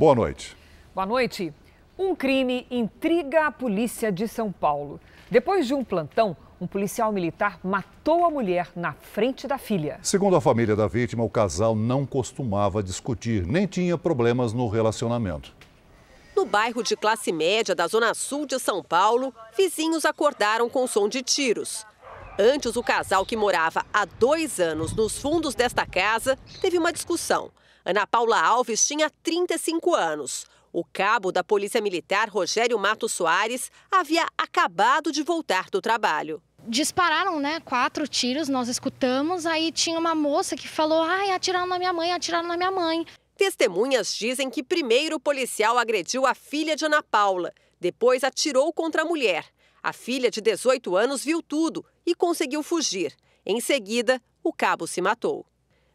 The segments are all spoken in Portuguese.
Boa noite. Boa noite. Um crime intriga a polícia de São Paulo. Depois de um plantão, um policial militar matou a mulher na frente da filha. Segundo a família da vítima, o casal não costumava discutir, nem tinha problemas no relacionamento. No bairro de classe média da Zona Sul de São Paulo, vizinhos acordaram com o som de tiros. Antes, o casal, que morava há 2 anos nos fundos desta casa, teve uma discussão. Ana Paula Alves tinha 35 anos. O cabo da Polícia Militar, Rogério Mato Soares, havia acabado de voltar do trabalho. Dispararam, né? 4 tiros, nós escutamos. Aí tinha uma moça que falou: "Ai, atiraram na minha mãe, atiraram na minha mãe". Testemunhas dizem que primeiro o policial agrediu a filha de Ana Paula, depois atirou contra a mulher. A filha de 18 anos viu tudo e conseguiu fugir. Em seguida, o cabo se matou.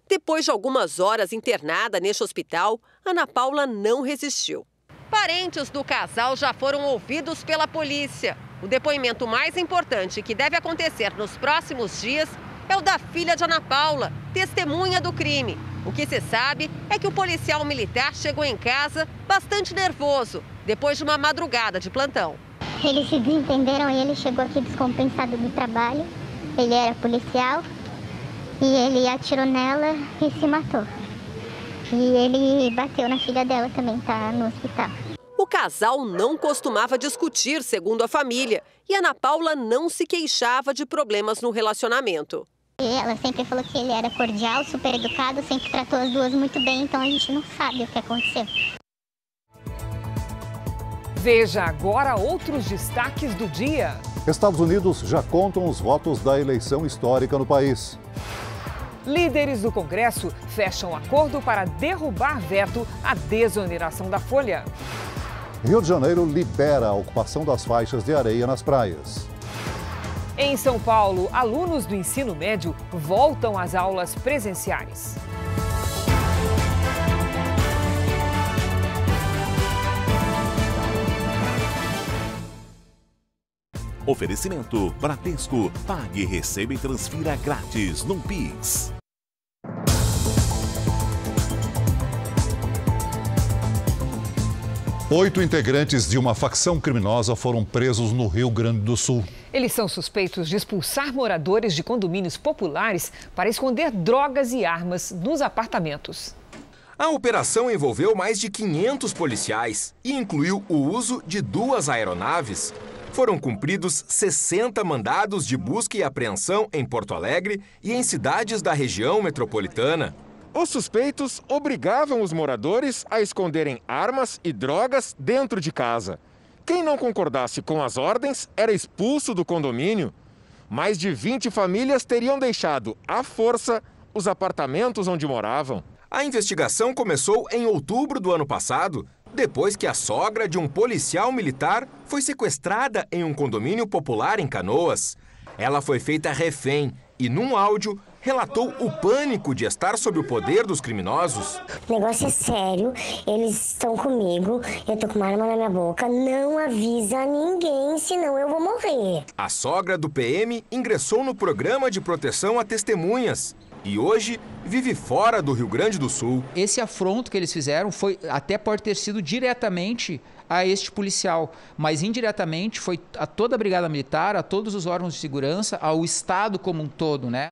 Depois de algumas horas internada neste hospital, Ana Paula não resistiu. Parentes do casal já foram ouvidos pela polícia. O depoimento mais importante, que deve acontecer nos próximos dias, é o da filha de Ana Paula, testemunha do crime. O que se sabe é que o policial militar chegou em casa bastante nervoso, depois de uma madrugada de plantão. Eles se desentenderam e ele chegou aqui descompensado do trabalho. Ele era policial. E ele atirou nela e se matou. E ele bateu na filha dela também, tá no hospital. O casal não costumava discutir, segundo a família. E Ana Paula não se queixava de problemas no relacionamento. Ela sempre falou que ele era cordial, super educado, sempre tratou as duas muito bem, então a gente não sabe o que aconteceu. Veja agora outros destaques do dia. Estados Unidos já contam os votos da eleição histórica no país. Líderes do Congresso fecham acordo para derrubar veto à desoneração da folha. Rio de Janeiro libera a ocupação das faixas de areia nas praias. Em São Paulo, alunos do ensino médio voltam às aulas presenciais. Oferecimento Bradesco. Pague, receba e transfira grátis no Pix. Oito integrantes de uma facção criminosa foram presos no Rio Grande do Sul. Eles são suspeitos de expulsar moradores de condomínios populares para esconder drogas e armas nos apartamentos. A operação envolveu mais de 500 policiais e incluiu o uso de 2 aeronaves. Foram cumpridos 60 mandados de busca e apreensão em Porto Alegre e em cidades da região metropolitana. Os suspeitos obrigavam os moradores a esconderem armas e drogas dentro de casa. Quem não concordasse com as ordens era expulso do condomínio. Mais de 20 famílias teriam deixado, à força, os apartamentos onde moravam. A investigação começou em outubro do ano passado, depois que a sogra de um policial militar foi sequestrada em um condomínio popular em Canoas. Ela foi feita refém e, num áudio, relatou o pânico de estar sob o poder dos criminosos. O negócio é sério, eles estão comigo, eu tô com uma arma na minha boca, não avisa ninguém, senão eu vou morrer. A sogra do PM ingressou no Programa de Proteção a Testemunhas e hoje vive fora do Rio Grande do Sul. Esse afronto que eles fizeram foi, até pode ter sido diretamente a este policial, mas indiretamente foi a toda a Brigada Militar, a todos os órgãos de segurança, ao Estado como um todo, né?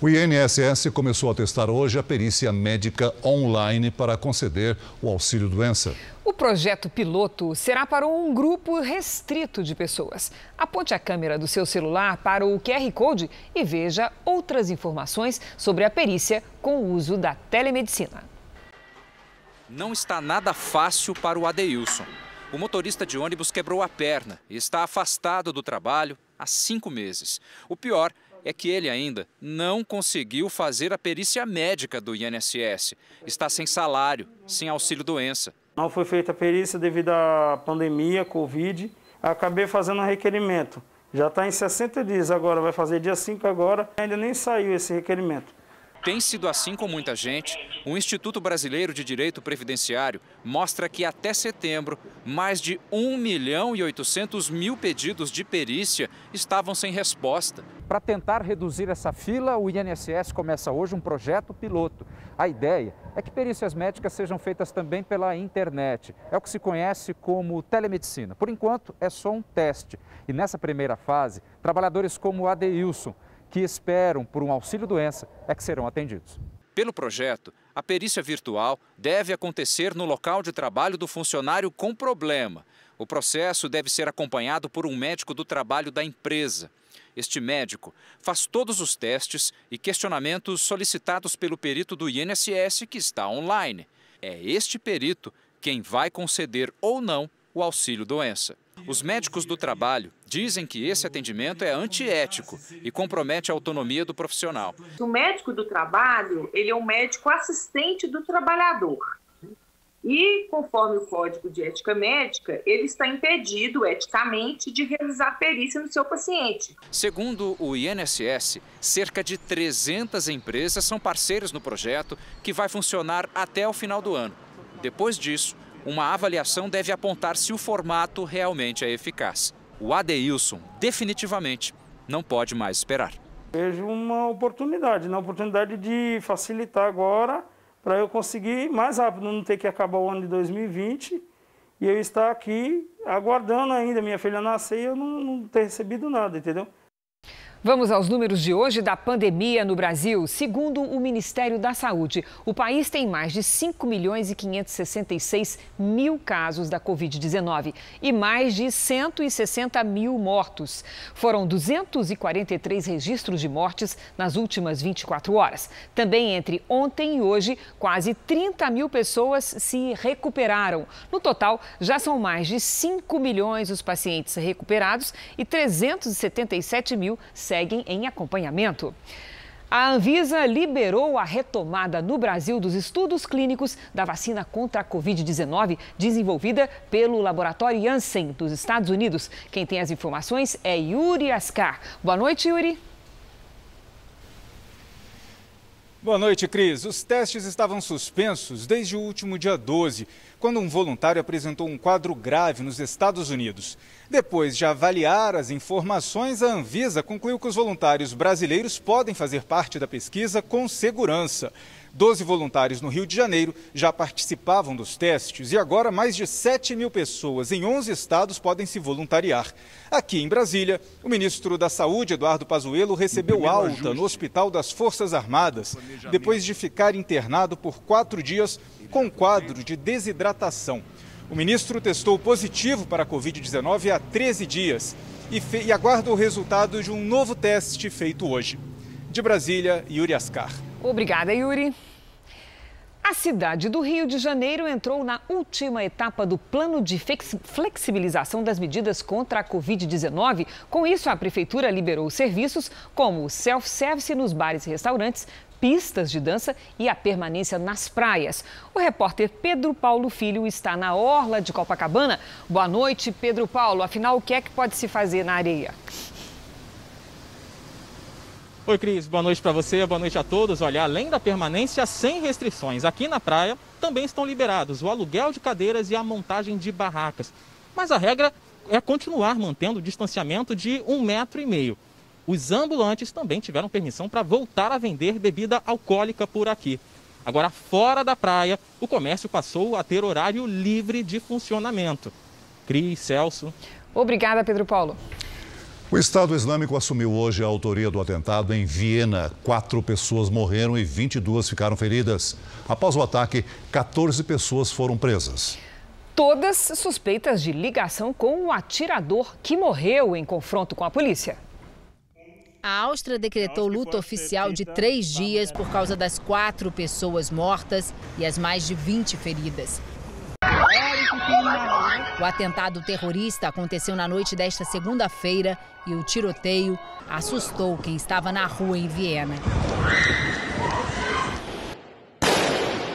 O INSS começou a testar hoje a perícia médica online para conceder o auxílio-doença. O projeto piloto será para um grupo restrito de pessoas. Aponte a câmera do seu celular para o QR Code e veja outras informações sobre a perícia com o uso da telemedicina. Não está nada fácil para o Adeilson. O motorista de ônibus quebrou a perna e está afastado do trabalho há 5 meses. O pior é que ele ainda não conseguiu fazer a perícia médica do INSS. Está sem salário, sem auxílio-doença. Não foi feita a perícia devido à pandemia, Covid. Acabei fazendo um requerimento. Já está em 60 dias agora, vai fazer dia 5 agora. Ainda nem saiu esse requerimento. Tem sido assim com muita gente. O Instituto Brasileiro de Direito Previdenciário mostra que até setembro, mais de 1.800.000 pedidos de perícia estavam sem resposta. Para tentar reduzir essa fila, o INSS começa hoje um projeto piloto. A ideia é que perícias médicas sejam feitas também pela internet. É o que se conhece como telemedicina. Por enquanto, é só um teste. E nessa primeira fase, trabalhadores como o Adeilson, que esperam por um auxílio-doença, é que serão atendidos. Pelo projeto, a perícia virtual deve acontecer no local de trabalho do funcionário com problema. O processo deve ser acompanhado por um médico do trabalho da empresa. Este médico faz todos os testes e questionamentos solicitados pelo perito do INSS, que está online. É este perito quem vai conceder ou não o auxílio-doença. Os médicos do trabalho dizem que esse atendimento é antiético e compromete a autonomia do profissional. O médico do trabalho, ele é um médico assistente do trabalhador. E, conforme o Código de Ética Médica, ele está impedido, eticamente, de realizar perícia no seu paciente. Segundo o INSS, cerca de 300 empresas são parceiras no projeto, que vai funcionar até o final do ano. Depois disso, uma avaliação deve apontar se o formato realmente é eficaz. O Adeilson, definitivamente, não pode mais esperar. Vejo uma oportunidade de facilitar agora para eu conseguir mais rápido, não ter que acabar o ano de 2020 e eu estar aqui aguardando ainda minha filha nascer e eu não ter recebido nada, entendeu? Vamos aos números de hoje da pandemia no Brasil. Segundo o Ministério da Saúde, o país tem mais de 5.566.000 casos da Covid-19 e mais de 160.000 mortos. Foram 243 registros de mortes nas últimas 24 horas. Também entre ontem e hoje, quase 30.000 pessoas se recuperaram. No total, já são mais de 5.000.000 os pacientes recuperados e 377.000 seguem em acompanhamento. A Anvisa liberou a retomada no Brasil dos estudos clínicos da vacina contra a Covid-19 desenvolvida pelo laboratório Janssen dos Estados Unidos. Quem tem as informações é Yuri Ascar. Boa noite, Yuri. Boa noite, Cris. Os testes estavam suspensos desde o último dia 12, quando um voluntário apresentou um quadro grave nos Estados Unidos. Depois de avaliar as informações, a Anvisa concluiu que os voluntários brasileiros podem fazer parte da pesquisa com segurança. 12 voluntários no Rio de Janeiro já participavam dos testes e agora mais de 7.000 pessoas em 11 estados podem se voluntariar. Aqui em Brasília, o ministro da Saúde, Eduardo Pazuello, recebeu alta no Hospital das Forças Armadas, depois de ficar internado por 4 dias com quadro de desidratação. O ministro testou positivo para a Covid-19 há 13 dias e aguarda o resultado de um novo teste feito hoje. De Brasília, Yuri Ascar. Obrigada, Yuri. A cidade do Rio de Janeiro entrou na última etapa do plano de flexibilização das medidas contra a Covid-19. Com isso, a prefeitura liberou serviços como o self-service nos bares e restaurantes, pistas de dança e a permanência nas praias. O repórter Pedro Paulo Filho está na orla de Copacabana. Boa noite, Pedro Paulo. Afinal, o que é que pode se fazer na areia? Oi, Cris, boa noite para você, boa noite a todos. Olha, além da permanência sem restrições, aqui na praia também estão liberados o aluguel de cadeiras e a montagem de barracas. Mas a regra é continuar mantendo o distanciamento de 1,5 metro. Os ambulantes também tiveram permissão para voltar a vender bebida alcoólica por aqui. Agora, fora da praia, o comércio passou a ter horário livre de funcionamento. Cris, Celso. Obrigada, Pedro Paulo. O Estado Islâmico assumiu hoje a autoria do atentado em Viena. 4 pessoas morreram e 22 ficaram feridas. Após o ataque, 14 pessoas foram presas. Todas suspeitas de ligação com o atirador que morreu em confronto com a polícia. A Áustria decretou luto oficial de 3 dias por causa das 4 pessoas mortas e as mais de 20 feridas. O atentado terrorista aconteceu na noite desta segunda-feira e o tiroteio assustou quem estava na rua em Viena.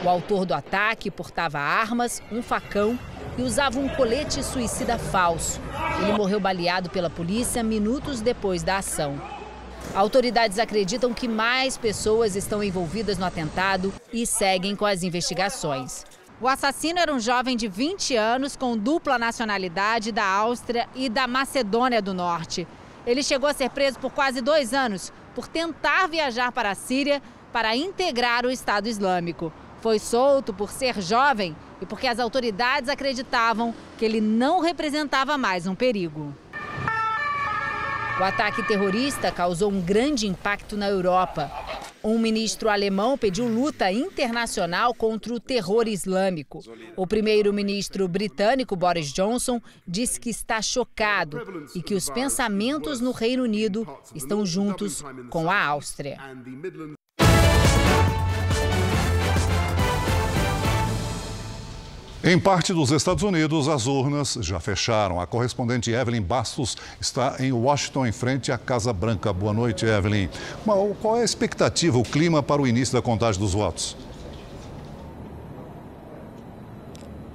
O autor do ataque portava armas, um facão e usava um colete suicida falso. Ele morreu baleado pela polícia minutos depois da ação. Autoridades acreditam que mais pessoas estão envolvidas no atentado e seguem com as investigações. O assassino era um jovem de 20 anos com dupla nacionalidade da Áustria e da Macedônia do Norte. Ele chegou a ser preso por quase 2 anos por tentar viajar para a Síria para integrar o Estado Islâmico. Foi solto por ser jovem e porque as autoridades acreditavam que ele não representava mais um perigo. O ataque terrorista causou um grande impacto na Europa. Um ministro alemão pediu luta internacional contra o terror islâmico. O primeiro-ministro britânico Boris Johnson disse que está chocado e que os pensamentos no Reino Unido estão juntos com a Áustria. Em parte dos Estados Unidos, as urnas já fecharam. A correspondente Evelyn Bastos está em Washington, em frente à Casa Branca. Boa noite, Evelyn. Qual é a expectativa, o clima para o início da contagem dos votos?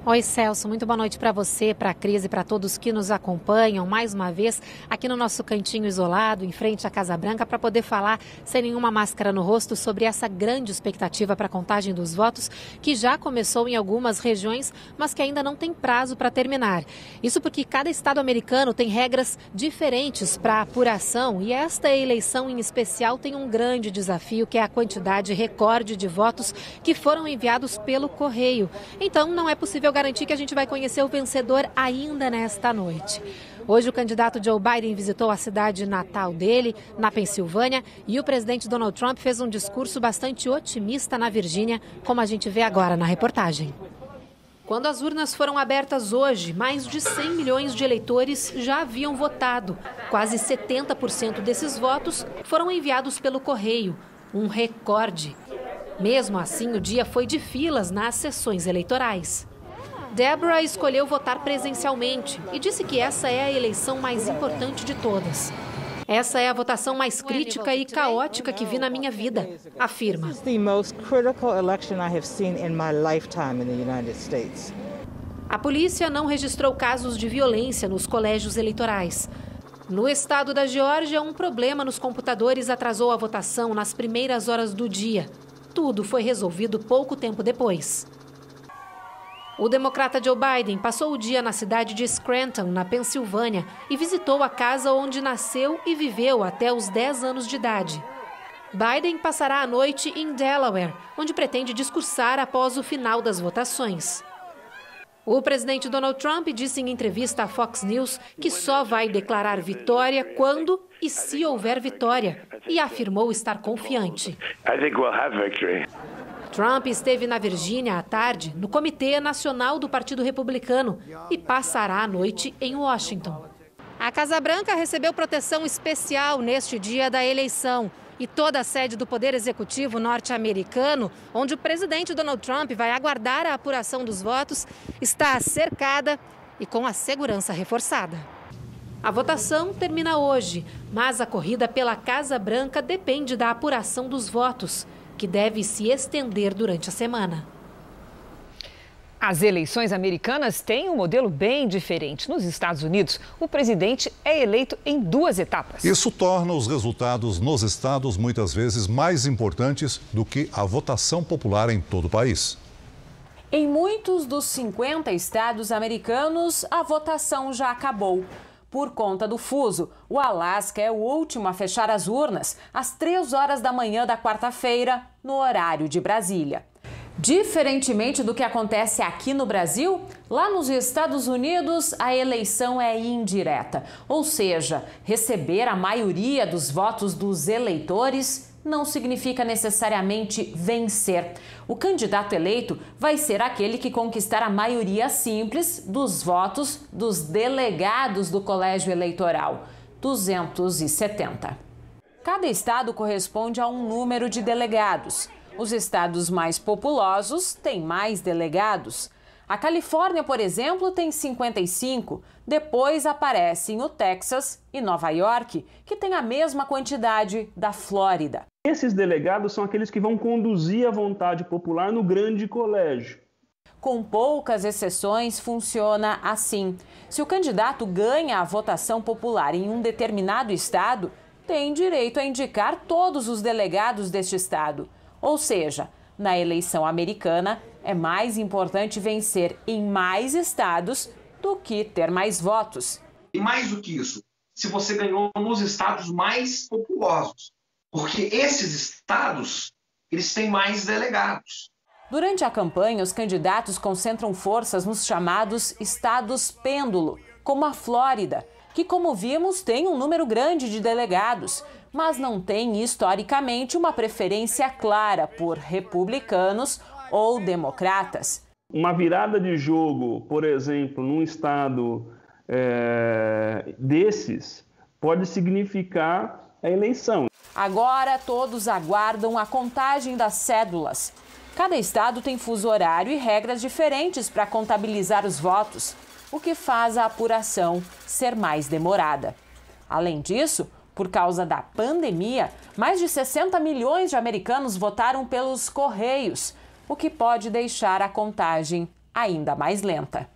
Oi, Celso, muito boa noite para você, para a Cris e para todos que nos acompanham mais uma vez aqui no nosso cantinho isolado, em frente à Casa Branca, para poder falar sem nenhuma máscara no rosto sobre essa grande expectativa para a contagem dos votos que já começou em algumas regiões, mas que ainda não tem prazo para terminar. Isso porque cada estado americano tem regras diferentes para apuração e esta eleição em especial tem um grande desafio, que é a quantidade recorde de votos que foram enviados pelo correio. Então, não é possível garantir que a gente vai conhecer o vencedor ainda nesta noite. Hoje o candidato Joe Biden visitou a cidade natal dele, na Pensilvânia, e o presidente Donald Trump fez um discurso bastante otimista na Virgínia, como a gente vê agora na reportagem. Quando as urnas foram abertas hoje, mais de 100 milhões de eleitores já haviam votado. Quase 70% desses votos foram enviados pelo correio, um recorde. Mesmo assim, o dia foi de filas nas sessões eleitorais. Deborah escolheu votar presencialmente e disse que essa é a eleição mais importante de todas. Essa é a votação mais crítica e caótica que vi na minha vida, afirma. A polícia não registrou casos de violência nos colégios eleitorais. No estado da Geórgia, um problema nos computadores atrasou a votação nas primeiras horas do dia. Tudo foi resolvido pouco tempo depois. O democrata Joe Biden passou o dia na cidade de Scranton, na Pensilvânia, e visitou a casa onde nasceu e viveu até os 10 anos de idade. Biden passará a noite em Delaware, onde pretende discursar após o final das votações. O presidente Donald Trump disse em entrevista à Fox News que só vai declarar vitória quando e se houver vitória, e afirmou estar confiante. Trump esteve na Virgínia à tarde no Comitê Nacional do Partido Republicano e passará a noite em Washington. A Casa Branca recebeu proteção especial neste dia da eleição e toda a sede do Poder Executivo norte-americano, onde o presidente Donald Trump vai aguardar a apuração dos votos, está cercada e com a segurança reforçada. A votação termina hoje, mas a corrida pela Casa Branca depende da apuração dos votos, que deve se estender durante a semana. As eleições americanas têm um modelo bem diferente. Nos Estados Unidos, o presidente é eleito em 2 etapas. Isso torna os resultados nos estados muitas vezes mais importantes do que a votação popular em todo o país. Em muitos dos 50 estados americanos, a votação já acabou. Por conta do fuso, o Alasca é o último a fechar as urnas às 3 horas da manhã da quarta-feira, no horário de Brasília. Diferentemente do que acontece aqui no Brasil, lá nos Estados Unidos a eleição é indireta. Ou seja, receber a maioria dos votos dos eleitores não significa necessariamente vencer. O candidato eleito vai ser aquele que conquistar a maioria simples dos votos dos delegados do colégio eleitoral, 270. Cada estado corresponde a um número de delegados. Os estados mais populosos têm mais delegados. A Califórnia, por exemplo, tem 55. Depois aparecem o Texas e Nova York, que tem a mesma quantidade da Flórida. Esses delegados são aqueles que vão conduzir a vontade popular no grande colégio. Com poucas exceções, funciona assim. Se o candidato ganha a votação popular em um determinado estado, tem direito a indicar todos os delegados deste estado. Ou seja, na eleição americana, é mais importante vencer em mais estados do que ter mais votos. E mais do que isso, se você ganhou nos estados mais populosos, porque esses estados, eles têm mais delegados. Durante a campanha, os candidatos concentram forças nos chamados estados pêndulo, como a Flórida, que, como vimos, tem um número grande de delegados, mas não tem, historicamente, uma preferência clara por republicanos ou democratas. Uma virada de jogo, por exemplo, num estado desses, pode significar a eleição. Agora, todos aguardam a contagem das cédulas. Cada estado tem fuso horário e regras diferentes para contabilizar os votos, o que faz a apuração ser mais demorada. Além disso, por causa da pandemia, mais de 60 milhões de americanos votaram pelos correios, o que pode deixar a contagem ainda mais lenta.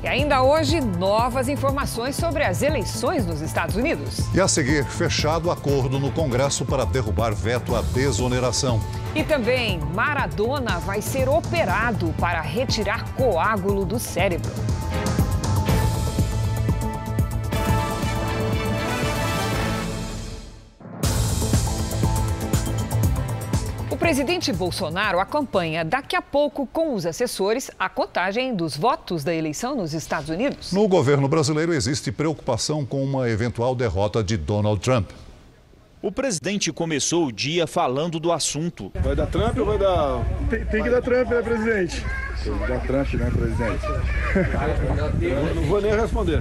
E ainda hoje, novas informações sobre as eleições nos Estados Unidos. E a seguir, fechado acordo no Congresso para derrubar veto à desoneração. E também, Maradona vai ser operado para retirar coágulo do cérebro. O presidente Bolsonaro acompanha daqui a pouco com os assessores a contagem dos votos da eleição nos Estados Unidos. No governo brasileiro existe preocupação com uma eventual derrota de Donald Trump. O presidente começou o dia falando do assunto. Vai dar Trump ou vai dar... Tem que dar Trump, né, presidente? Tem que dar Trump, né, presidente? Não vou nem responder.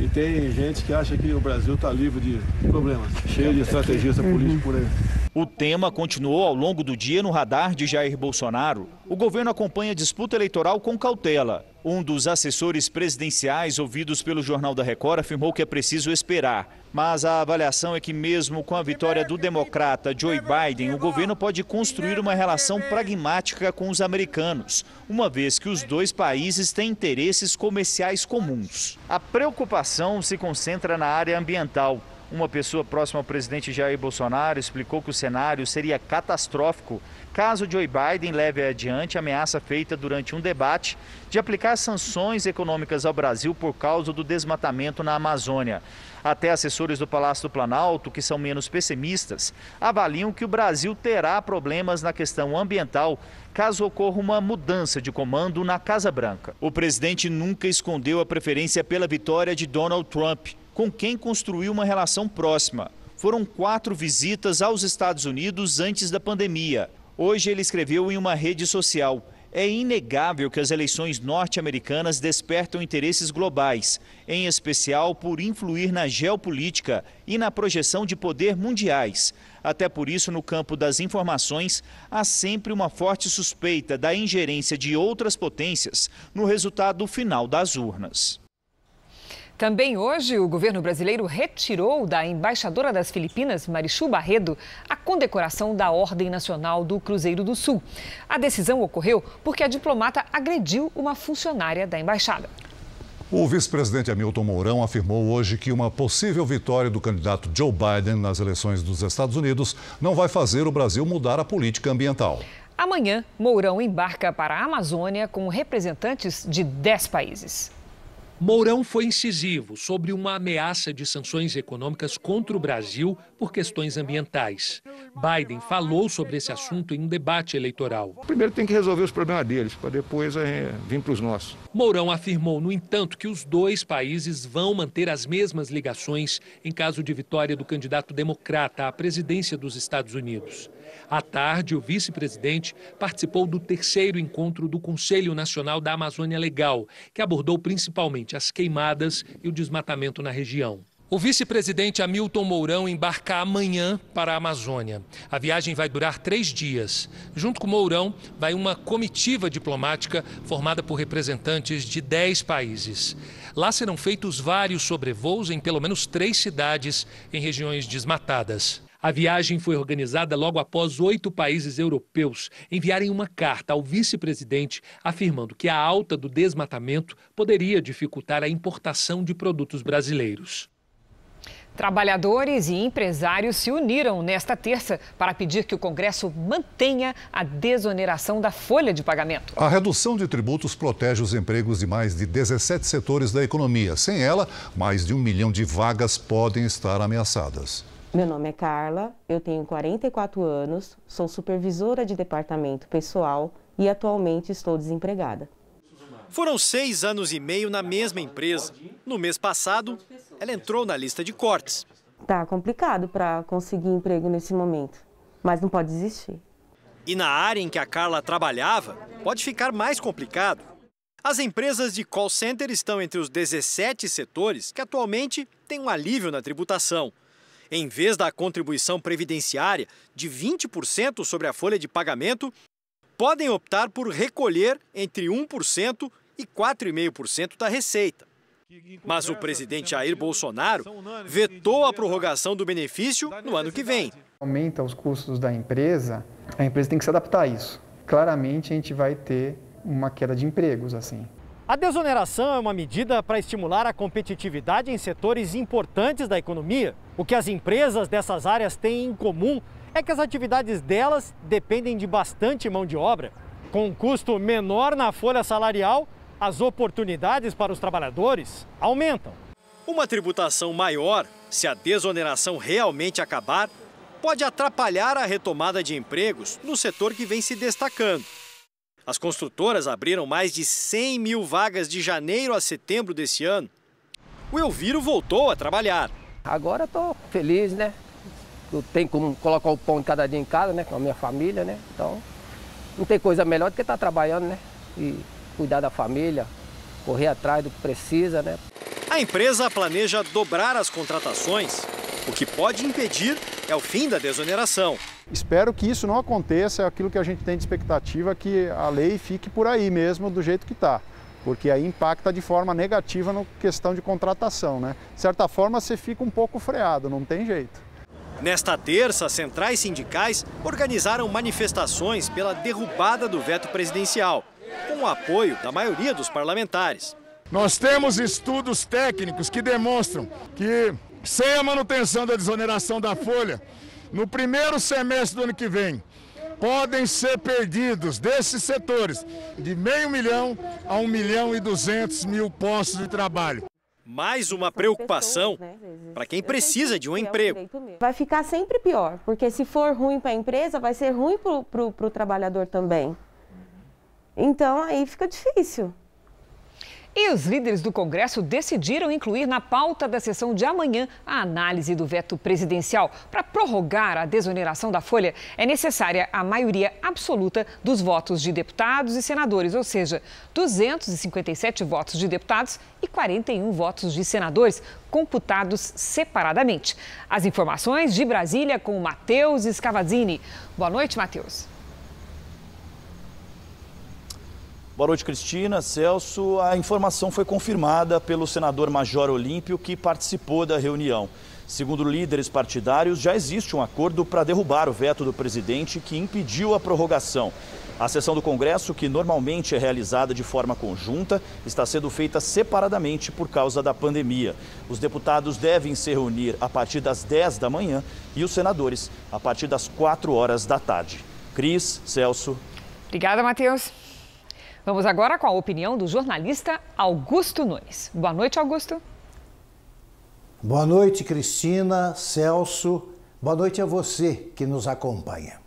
E tem gente que acha que o Brasil está livre de problemas, cheio de estrategista político por aí. O tema continuou ao longo do dia no radar de Jair Bolsonaro. O governo acompanha a disputa eleitoral com cautela. Um dos assessores presidenciais ouvidos pelo Jornal da Record afirmou que é preciso esperar. Mas a avaliação é que mesmo com a vitória do democrata Joe Biden, o governo pode construir uma relação pragmática com os americanos, uma vez que os dois países têm interesses comerciais comuns. A preocupação se concentra na área ambiental. Uma pessoa próxima ao presidente Jair Bolsonaro explicou que o cenário seria catastrófico caso Joe Biden leve adiante a ameaça feita durante um debate de aplicar sanções econômicas ao Brasil por causa do desmatamento na Amazônia. Até assessores do Palácio do Planalto, que são menos pessimistas, avaliam que o Brasil terá problemas na questão ambiental caso ocorra uma mudança de comando na Casa Branca. O presidente nunca escondeu a preferência pela vitória de Donald Trump, com quem construiu uma relação próxima. Foram 4 visitas aos Estados Unidos antes da pandemia. Hoje ele escreveu em uma rede social: é inegável que as eleições norte-americanas despertam interesses globais, em especial por influir na geopolítica e na projeção de poder mundiais. Até por isso, no campo das informações, há sempre uma forte suspeita da ingerência de outras potências no resultado final das urnas. Também hoje, o governo brasileiro retirou da embaixadora das Filipinas, Marichu Barredo, a condecoração da Ordem Nacional do Cruzeiro do Sul. A decisão ocorreu porque a diplomata agrediu uma funcionária da embaixada. O vice-presidente Hamilton Mourão afirmou hoje que uma possível vitória do candidato Joe Biden nas eleições dos Estados Unidos não vai fazer o Brasil mudar a política ambiental. Amanhã, Mourão embarca para a Amazônia com representantes de 10 países. Mourão foi incisivo sobre uma ameaça de sanções econômicas contra o Brasil por questões ambientais. Biden falou sobre esse assunto em um debate eleitoral. Primeiro tem que resolver os problemas deles, para depois vir para os nossos. Mourão afirmou, no entanto, que os dois países vão manter as mesmas ligações em caso de vitória do candidato democrata à presidência dos Estados Unidos. À tarde, o vice-presidente participou do terceiro encontro do Conselho Nacional da Amazônia Legal, que abordou principalmente as queimadas e o desmatamento na região. O vice-presidente Hamilton Mourão embarca amanhã para a Amazônia. A viagem vai durar 3 dias. Junto com Mourão, vai uma comitiva diplomática formada por representantes de 10 países. Lá serão feitos vários sobrevoos em pelo menos 3 cidades em regiões desmatadas. A viagem foi organizada logo após 8 países europeus enviarem uma carta ao vice-presidente afirmando que a alta do desmatamento poderia dificultar a importação de produtos brasileiros. Trabalhadores e empresários se uniram nesta terça para pedir que o Congresso mantenha a desoneração da folha de pagamento. A redução de tributos protege os empregos de mais de 17 setores da economia. Sem ela, mais de 1 milhão de vagas podem estar ameaçadas. Meu nome é Carla, eu tenho 44 anos, sou supervisora de departamento pessoal e atualmente estou desempregada. Foram 6 anos e meio na mesma empresa. No mês passado, ela entrou na lista de cortes. Tá complicado para conseguir emprego nesse momento, mas não pode desistir. E na área em que a Carla trabalhava, pode ficar mais complicado. As empresas de call center estão entre os 17 setores que atualmente têm um alívio na tributação. Em vez da contribuição previdenciária de 20% sobre a folha de pagamento, podem optar por recolher entre 1% e 4,5% da receita. Mas o presidente Jair Bolsonaro vetou a prorrogação do benefício no ano que vem. Aumenta os custos da empresa, a empresa tem que se adaptar a isso. Claramente a gente vai ter uma queda de empregos assim. A desoneração é uma medida para estimular a competitividade em setores importantes da economia. O que as empresas dessas áreas têm em comum é que as atividades delas dependem de bastante mão de obra. Com um custo menor na folha salarial, as oportunidades para os trabalhadores aumentam. Uma tributação maior, se a desoneração realmente acabar, pode atrapalhar a retomada de empregos no setor que vem se destacando. As construtoras abriram mais de 100 mil vagas de janeiro a setembro desse ano. O Elviro voltou a trabalhar. Agora estou feliz, né? Eu tenho como colocar o pão cada dia em casa, né? Com a minha família, né? Então, não tem coisa melhor do que estar trabalhando, né? E cuidar da família, correr atrás do que precisa, né? A empresa planeja dobrar as contratações. O que pode impedir é o fim da desoneração. Espero que isso não aconteça, é aquilo que a gente tem de expectativa, que a lei fique por aí mesmo, do jeito que está. Porque aí impacta de forma negativa na questão de contratação, né? De certa forma, você fica um pouco freado, não tem jeito. Nesta terça, centrais sindicais organizaram manifestações pela derrubada do veto presidencial, com o apoio da maioria dos parlamentares. Nós temos estudos técnicos que demonstram que, sem a manutenção da desoneração da folha, no primeiro semestre do ano que vem, podem ser perdidos desses setores de 500 mil a 1.200.000 postos de trabalho. Mais uma preocupação para quem precisa de um emprego. Vai ficar sempre pior, porque se for ruim para a empresa, vai ser ruim para o trabalhador também. Então, aí fica difícil. E os líderes do Congresso decidiram incluir na pauta da sessão de amanhã a análise do veto presidencial. Para prorrogar a desoneração da folha, é necessária a maioria absoluta dos votos de deputados e senadores, ou seja, 257 votos de deputados e 41 votos de senadores, computados separadamente. As informações de Brasília com o Mateus Scavazzini. Boa noite, Mateus. Boa noite, Cristina. Celso, a informação foi confirmada pelo senador Major Olímpio, que participou da reunião. Segundo líderes partidários, já existe um acordo para derrubar o veto do presidente que impediu a prorrogação. A sessão do Congresso, que normalmente é realizada de forma conjunta, está sendo feita separadamente por causa da pandemia. Os deputados devem se reunir a partir das 10 da manhã e os senadores a partir das 4 horas da tarde. Cris, Celso. Obrigada, Matheus. Vamos agora com a opinião do jornalista Augusto Nunes. Boa noite, Augusto. Boa noite, Cristina, Celso. Boa noite a você que nos acompanha.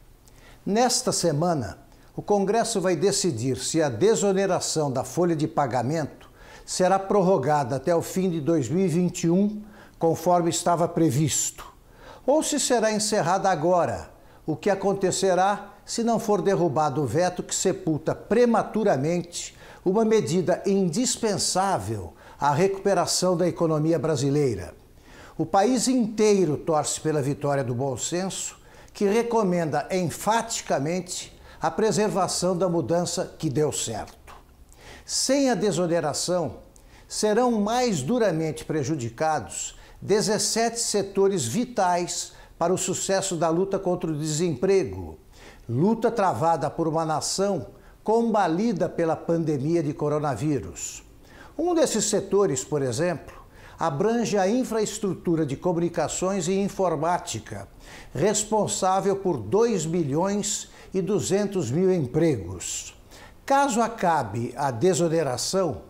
Nesta semana, o Congresso vai decidir se a desoneração da folha de pagamento será prorrogada até o fim de 2021, conforme estava previsto, ou se será encerrada agora, o que acontecerá se não for derrubado o veto que sepulta prematuramente uma medida indispensável à recuperação da economia brasileira. O país inteiro torce pela vitória do bom senso, que recomenda enfaticamente a preservação da mudança que deu certo. Sem a desoneração, serão mais duramente prejudicados 17 setores vitais para o sucesso da luta contra o desemprego, luta travada por uma nação combalida pela pandemia de coronavírus. Um desses setores, por exemplo, abrange a infraestrutura de comunicações e informática, responsável por 2 milhões e 200 mil empregos. Caso acabe a desoneração,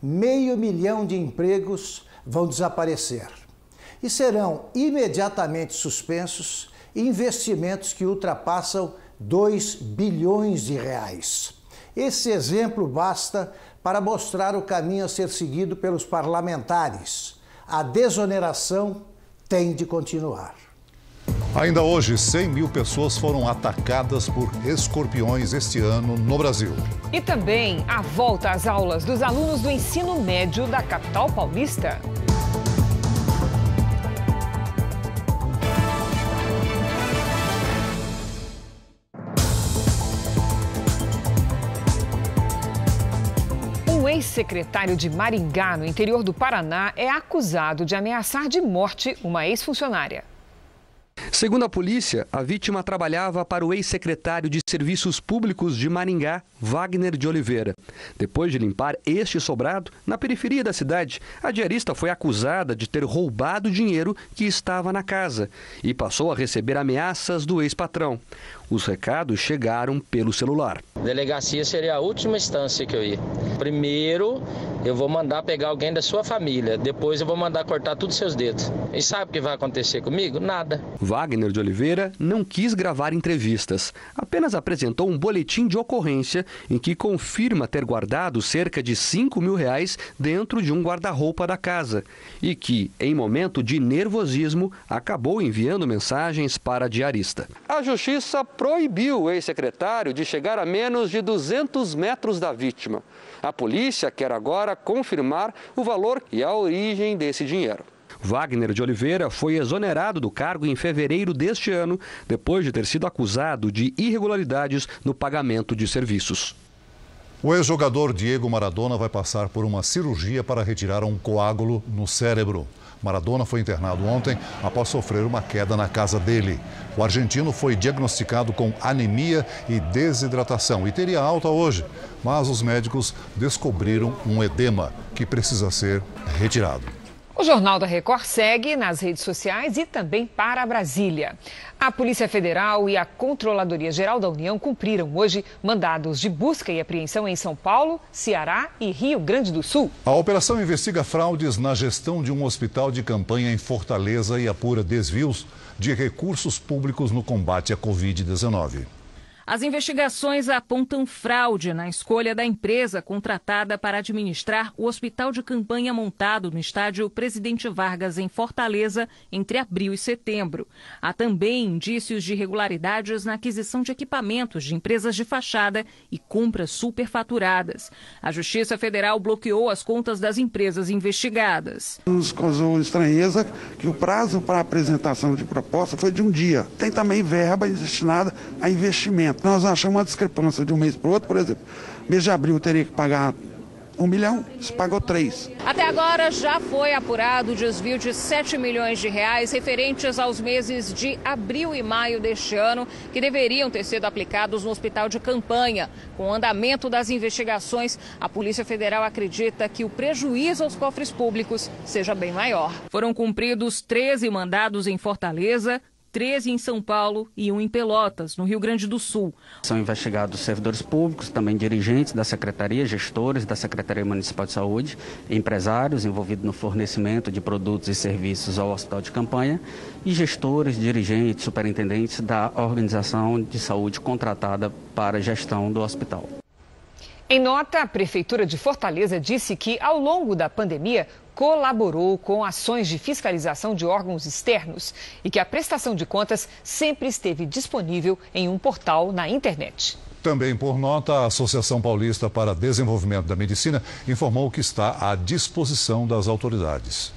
meio milhão de empregos vão desaparecer e serão imediatamente suspensos investimentos que ultrapassam 2 bilhões de reais. Esse exemplo basta para mostrar o caminho a ser seguido pelos parlamentares. A desoneração tem de continuar. Ainda hoje, 100 mil pessoas foram atacadas por escorpiões este ano no Brasil. E também a volta às aulas dos alunos do ensino médio da capital paulista. O ex-secretário de Maringá, no interior do Paraná, é acusado de ameaçar de morte uma ex-funcionária. Segundo a polícia, a vítima trabalhava para o ex-secretário de Serviços Públicos de Maringá, Wagner de Oliveira. Depois de limpar este sobrado, na periferia da cidade, a diarista foi acusada de ter roubado dinheiro que estava na casa e passou a receber ameaças do ex-patrão. Os recados chegaram pelo celular. Delegacia seria a última instância que eu ia. Primeiro, eu vou mandar pegar alguém da sua família. Depois eu vou mandar cortar todos os seus dedos. E sabe o que vai acontecer comigo? Nada. Wagner de Oliveira não quis gravar entrevistas. Apenas apresentou um boletim de ocorrência em que confirma ter guardado cerca de 5 mil reais dentro de um guarda-roupa da casa. E que, em momento de nervosismo, acabou enviando mensagens para a diarista. A justiça proibiu o ex-secretário de chegar a menos de 200 metros da vítima. A polícia quer agora confirmar o valor e a origem desse dinheiro. Wagner de Oliveira foi exonerado do cargo em fevereiro deste ano, depois de ter sido acusado de irregularidades no pagamento de serviços. O ex-jogador Diego Maradona vai passar por uma cirurgia para retirar um coágulo no cérebro. Maradona foi internado ontem após sofrer uma queda na casa dele. O argentino foi diagnosticado com anemia e desidratação e teria alta hoje, mas os médicos descobriram um edema que precisa ser retirado. O Jornal da Record segue nas redes sociais e também para Brasília. A Polícia Federal e a Controladoria Geral da União cumpriram hoje mandados de busca e apreensão em São Paulo, Ceará e Rio Grande do Sul. A operação investiga fraudes na gestão de um hospital de campanha em Fortaleza e apura desvios de recursos públicos no combate à Covid-19. As investigações apontam fraude na escolha da empresa contratada para administrar o hospital de campanha montado no estádio Presidente Vargas, em Fortaleza, entre abril e setembro. Há também indícios de irregularidades na aquisição de equipamentos de empresas de fachada e compras superfaturadas. A Justiça Federal bloqueou as contas das empresas investigadas. Nos causou estranheza que o prazo para apresentação de proposta foi de um dia. Tem também verba destinada a investimento. Nós achamos uma discrepância de um mês para o outro, por exemplo, mês de abril teria que pagar 1 milhão, se pagou 3. Até agora já foi apurado o desvio de 7 milhões de reais referentes aos meses de abril e maio deste ano, que deveriam ter sido aplicados no hospital de campanha. Com o andamento das investigações, a Polícia Federal acredita que o prejuízo aos cofres públicos seja bem maior. Foram cumpridos 13 mandados em Fortaleza, 13 em São Paulo e 1 em Pelotas, no Rio Grande do Sul. São investigados servidores públicos, também dirigentes da Secretaria, gestores da Secretaria Municipal de Saúde, empresários envolvidos no fornecimento de produtos e serviços ao hospital de campanha e gestores, dirigentes, superintendentes da organização de saúde contratada para a gestão do hospital. Em nota, a Prefeitura de Fortaleza disse que, ao longo da pandemia, colaborou com ações de fiscalização de órgãos externos e que a prestação de contas sempre esteve disponível em um portal na internet. Também por nota, a Associação Paulista para Desenvolvimento da Medicina informou que está à disposição das autoridades.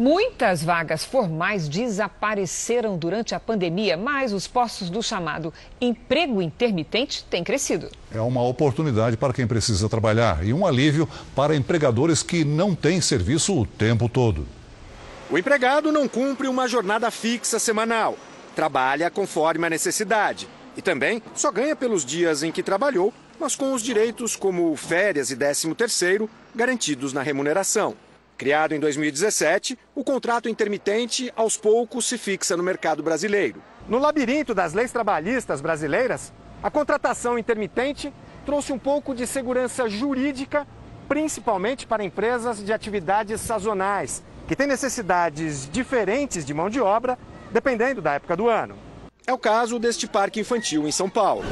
Muitas vagas formais desapareceram durante a pandemia, mas os postos do chamado emprego intermitente têm crescido. É uma oportunidade para quem precisa trabalhar e um alívio para empregadores que não têm serviço o tempo todo. O empregado não cumpre uma jornada fixa semanal, trabalha conforme a necessidade e também só ganha pelos dias em que trabalhou, mas com os direitos como férias e 13º garantidos na remuneração. Criado em 2017, o contrato intermitente aos poucos se fixa no mercado brasileiro. No labirinto das leis trabalhistas brasileiras, a contratação intermitente trouxe um pouco de segurança jurídica, principalmente para empresas de atividades sazonais, que têm necessidades diferentes de mão de obra, dependendo da época do ano. É o caso deste parque infantil em São Paulo.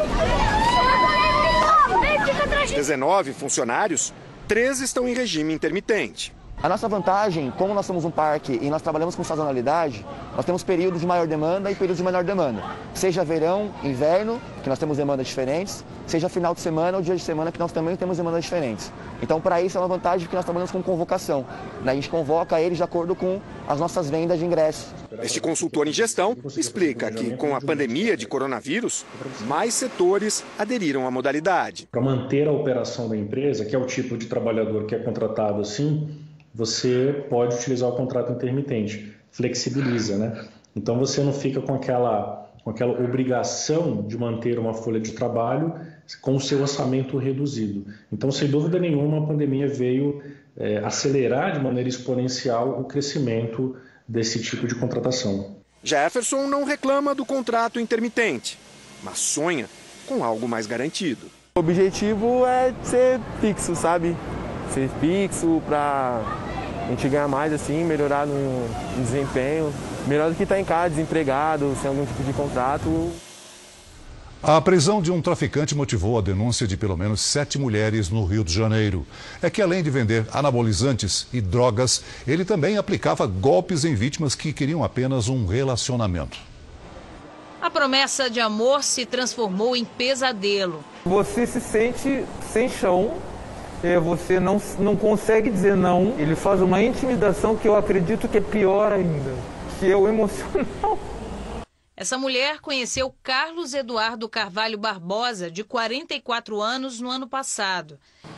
19 funcionários, 13 estão em regime intermitente. A nossa vantagem, como nós somos um parque e nós trabalhamos com sazonalidade, nós temos períodos de maior demanda e períodos de menor demanda. Seja verão, inverno, que nós temos demandas diferentes, seja final de semana ou dia de semana, que nós também temos demandas diferentes. Então, para isso, é uma vantagem porque nós trabalhamos com convocação. A gente convoca eles de acordo com as nossas vendas de ingressos. Este consultor em gestão explica que, com a pandemia de coronavírus, mais setores aderiram à modalidade. Para manter a operação da empresa, que é o tipo de trabalhador que é contratado assim, você pode utilizar o contrato intermitente, flexibiliza, né? Então você não fica com aquela obrigação de manter uma folha de trabalho com o seu orçamento reduzido. Então, sem dúvida nenhuma, a pandemia veio acelerar de maneira exponencial o crescimento desse tipo de contratação. Jefferson não reclama do contrato intermitente, mas sonha com algo mais garantido. O objetivo é ser fixo, sabe? Ser fixo para a gente ganhar mais, assim, melhorar no desempenho. Melhor do que estar em casa, desempregado, sem algum tipo de contrato. A prisão de um traficante motivou a denúncia de pelo menos 7 mulheres no Rio de Janeiro. É que além de vender anabolizantes e drogas, ele também aplicava golpes em vítimas que queriam apenas um relacionamento. A promessa de amor se transformou em pesadelo. Você se sente sem chão. Você não consegue dizer não. Ele faz uma intimidação que eu acredito que é pior ainda, que é o emocional. Essa mulher conheceu Carlos Eduardo Carvalho Barbosa, de 44 anos, no ano passado.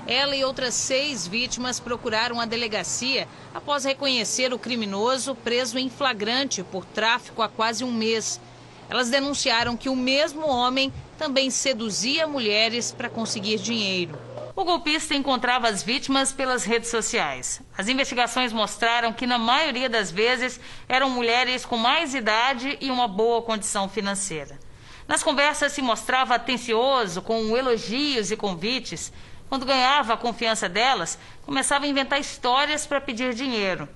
Ela e outras 6 vítimas procuraram a delegacia após reconhecer o criminoso preso em flagrante por tráfico há quase um mês. Elas denunciaram que o mesmo homem também seduzia mulheres para conseguir dinheiro. O golpista encontrava as vítimas pelas redes sociais. As investigações mostraram que, na maioria das vezes, eram mulheres com mais idade e uma boa condição financeira. Nas conversas se mostrava atencioso, com elogios e convites. Quando ganhava a confiança delas, começava a inventar histórias para pedir dinheiro.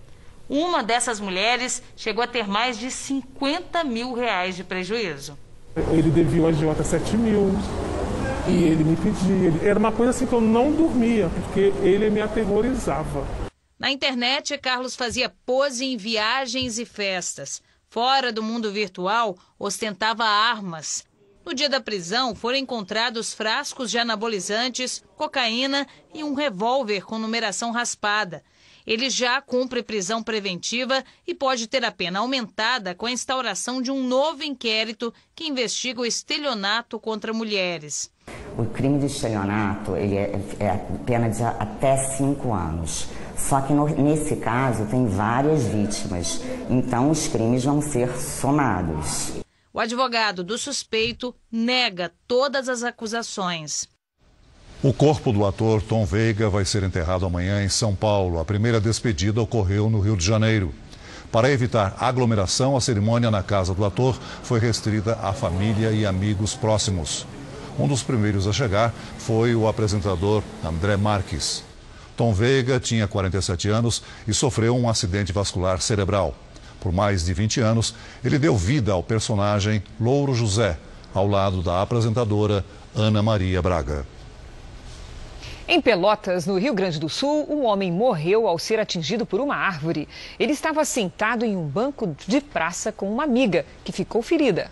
Uma dessas mulheres chegou a ter mais de 50 mil reais de prejuízo. Ele devia ao agiota 7 mil. E ele me pedia, era uma coisa assim que eu não dormia, porque ele me aterrorizava. Na internet, Carlos fazia pose em viagens e festas. Fora do mundo virtual, ostentava armas. No dia da prisão, foram encontrados frascos de anabolizantes, cocaína e um revólver com numeração raspada. Ele já cumpre prisão preventiva e pode ter a pena aumentada com a instauração de um novo inquérito que investiga o estelionato contra mulheres. O crime de estelionato, ele é pena de até 5 anos. Só que nesse caso tem várias vítimas, então os crimes vão ser somados. O advogado do suspeito nega todas as acusações. O corpo do ator Tom Veiga vai ser enterrado amanhã em São Paulo. A primeira despedida ocorreu no Rio de Janeiro. Para evitar aglomeração, a cerimônia na casa do ator foi restrita à família e amigos próximos. Um dos primeiros a chegar foi o apresentador André Marques. Tom Veiga tinha 47 anos e sofreu um acidente vascular cerebral. Por mais de 20 anos, ele deu vida ao personagem Louro José, ao lado da apresentadora Ana Maria Braga. Em Pelotas, no Rio Grande do Sul, um homem morreu ao ser atingido por uma árvore. Ele estava sentado em um banco de praça com uma amiga, que ficou ferida.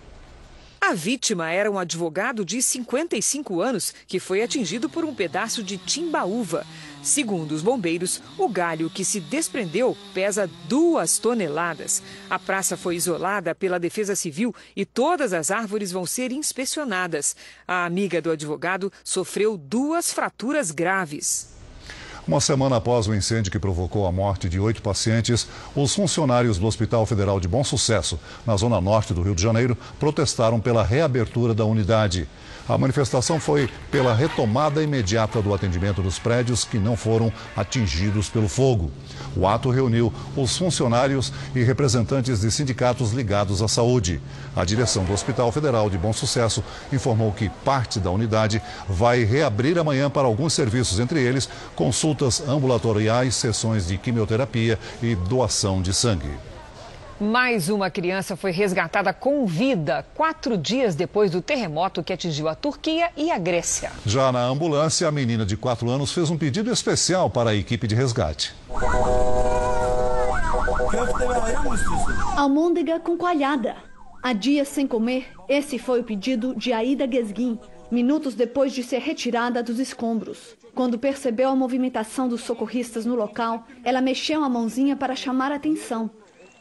A vítima era um advogado de 55 anos que foi atingido por um pedaço de timbaúva. Segundo os bombeiros, o galho que se desprendeu pesa 2 toneladas. A praça foi isolada pela Defesa Civil e todas as árvores vão ser inspecionadas. A amiga do advogado sofreu 2 fraturas graves. Uma semana após o incêndio que provocou a morte de 8 pacientes, os funcionários do Hospital Federal de Bom Sucesso, na zona norte do Rio de Janeiro, protestaram pela reabertura da unidade. A manifestação foi pela retomada imediata do atendimento dos prédios que não foram atingidos pelo fogo. O ato reuniu os funcionários e representantes de sindicatos ligados à saúde. A direção do Hospital Federal de Bom Sucesso informou que parte da unidade vai reabrir amanhã para alguns serviços, entre eles consultas ambulatoriais, sessões de quimioterapia e doação de sangue. Mais uma criança foi resgatada com vida 4 dias depois do terremoto que atingiu a Turquia e a Grécia. Já na ambulância, a menina de 4 anos fez um pedido especial para a equipe de resgate. Almôndega com coalhada. Há dias sem comer, esse foi o pedido de Aida Gezgin, minutos depois de ser retirada dos escombros. Quando percebeu a movimentação dos socorristas no local, ela mexeu a mãozinha para chamar a atenção.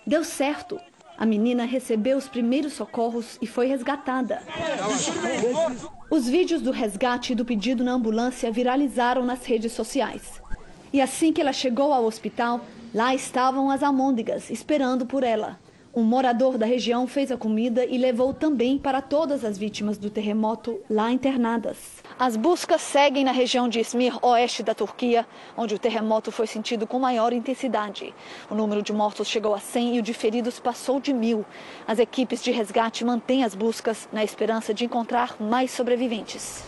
Deu certo. A menina recebeu os primeiros socorros e foi resgatada. Os vídeos do resgate e do pedido na ambulância viralizaram nas redes sociais. E assim que ela chegou ao hospital, lá estavam as almôndegas esperando por ela. Um morador da região fez a comida e levou também para todas as vítimas do terremoto lá internadas. As buscas seguem na região de Izmir, oeste da Turquia, onde o terremoto foi sentido com maior intensidade. O número de mortos chegou a 100 e o de feridos passou de 1.000. As equipes de resgate mantêm as buscas na esperança de encontrar mais sobreviventes.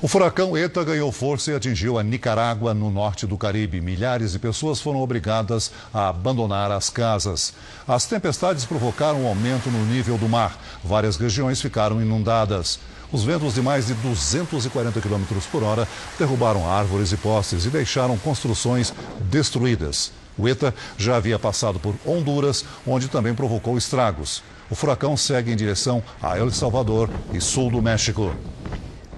O furacão Eta ganhou força e atingiu a Nicarágua, no norte do Caribe. Milhares de pessoas foram obrigadas a abandonar as casas. As tempestades provocaram um aumento no nível do mar. Várias regiões ficaram inundadas. Os ventos de mais de 240 km por hora derrubaram árvores e postes e deixaram construções destruídas. O Eta já havia passado por Honduras, onde também provocou estragos. O furacão segue em direção a El Salvador e sul do México.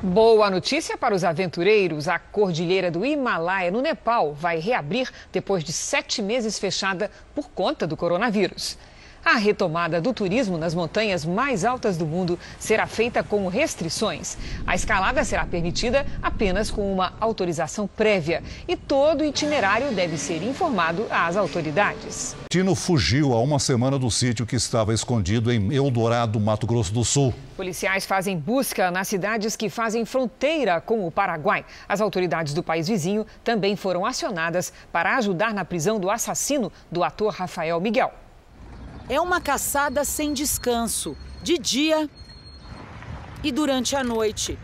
Boa notícia para os aventureiros. A cordilheira do Himalaia, no Nepal, vai reabrir depois de 7 meses fechada por conta do coronavírus. A retomada do turismo nas montanhas mais altas do mundo será feita com restrições. A escalada será permitida apenas com uma autorização prévia e todo itinerário deve ser informado às autoridades. Tino fugiu há uma semana do sítio que estava escondido em Eldorado, Mato Grosso do Sul. Policiais fazem busca nas cidades que fazem fronteira com o Paraguai. As autoridades do país vizinho também foram acionadas para ajudar na prisão do assassino do ator Rafael Miguel. É uma caçada sem descanso, de dia e durante a noite.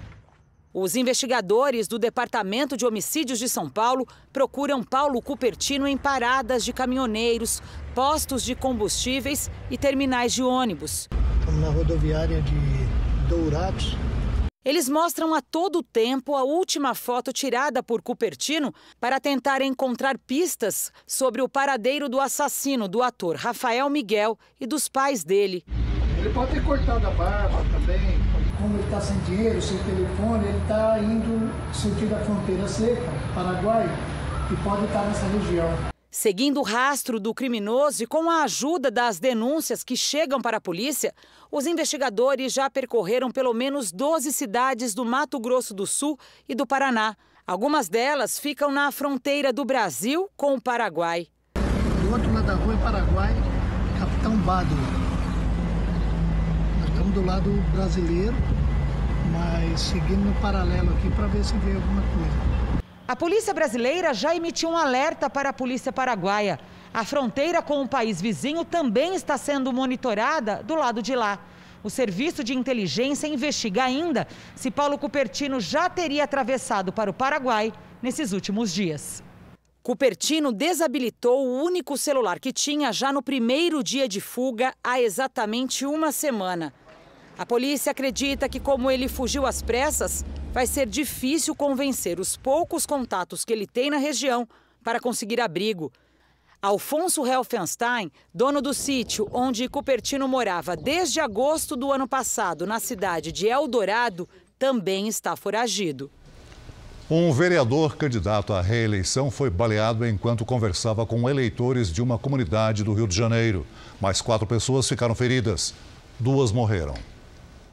Os investigadores do Departamento de Homicídios de São Paulo procuram Paulo Cupertino em paradas de caminhoneiros, postos de combustíveis e terminais de ônibus. Estamos na rodoviária de Dourados. Eles mostram a todo tempo a última foto tirada por Cupertino para tentar encontrar pistas sobre o paradeiro do assassino do ator Rafael Miguel e dos pais dele. Ele pode ter cortado a barba também. Como ele está sem dinheiro, sem telefone, ele está indo sentido a fronteira seca, Paraguai, e pode estar nessa região. Seguindo o rastro do criminoso e com a ajuda das denúncias que chegam para a polícia, os investigadores já percorreram pelo menos 12 cidades do Mato Grosso do Sul e do Paraná. Algumas delas ficam na fronteira do Brasil com o Paraguai. Do outro lado da rua é Paraguai, Capitão Bádula. Nós estamos do lado brasileiro, mas seguindo no paralelo aqui para ver se vê alguma coisa. A polícia brasileira já emitiu um alerta para a polícia paraguaia. A fronteira com o país vizinho também está sendo monitorada do lado de lá. O serviço de inteligência investiga ainda se Paulo Cupertino já teria atravessado para o Paraguai nesses últimos dias. Cupertino desabilitou o único celular que tinha já no primeiro dia de fuga, há exatamente uma semana. A polícia acredita que, como ele fugiu às pressas, vai ser difícil convencer os poucos contatos que ele tem na região para conseguir abrigo. Alfonso Helfenstein, dono do sítio onde Cupertino morava desde agosto do ano passado, na cidade de Eldorado, também está foragido. Um vereador candidato à reeleição foi baleado enquanto conversava com eleitores de uma comunidade do Rio de Janeiro. Mais 4 pessoas ficaram feridas. 2 morreram.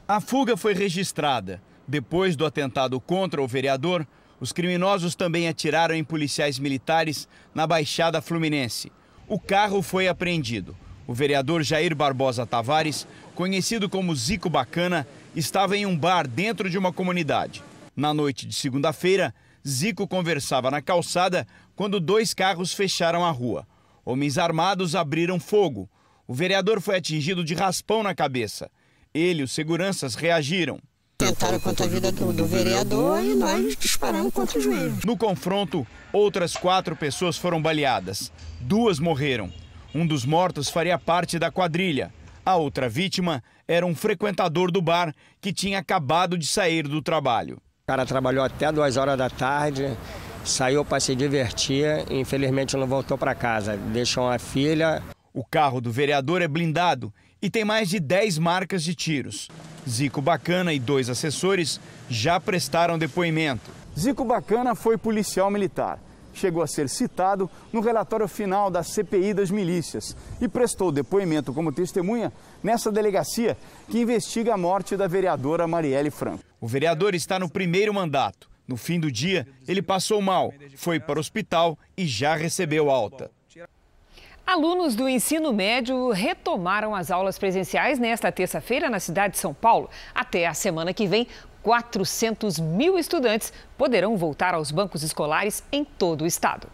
A fuga foi registrada. Depois do atentado contra o vereador, Os criminosos também atiraram em policiais militares na Baixada Fluminense. O carro foi apreendido. O vereador Jair Barbosa Tavares, conhecido como Zico Bacana, estava em um bar dentro de uma comunidade. Na noite de segunda-feira, Zico conversava na calçada quando dois carros fecharam a rua. Homens armados abriram fogo. O vereador foi atingido de raspão na cabeça. Ele e os seguranças reagiram. Tentaram contra a vida do vereador e nós disparamos contra os mesmos. No confronto, outras 4 pessoas foram baleadas. 2 morreram. Um dos mortos faria parte da quadrilha. A outra vítima era um frequentador do bar que tinha acabado de sair do trabalho. O cara trabalhou até 2 horas da tarde, saiu para se divertir e infelizmente não voltou para casa. Deixou uma filha. O carro do vereador é blindado e tem mais de 10 marcas de tiros. Zico Bacana e 2 assessores já prestaram depoimento. Zico Bacana foi policial militar. Chegou a ser citado no relatório final da CPI das milícias e prestou depoimento como testemunha nessa delegacia que investiga a morte da vereadora Marielle Franco. O vereador está no primeiro mandato. No fim do dia, ele passou mal, foi para o hospital e já recebeu alta. Alunos do ensino médio retomaram as aulas presenciais nesta terça-feira na cidade de São Paulo. Até a semana que vem, 400.000 estudantes poderão voltar aos bancos escolares em todo o estado.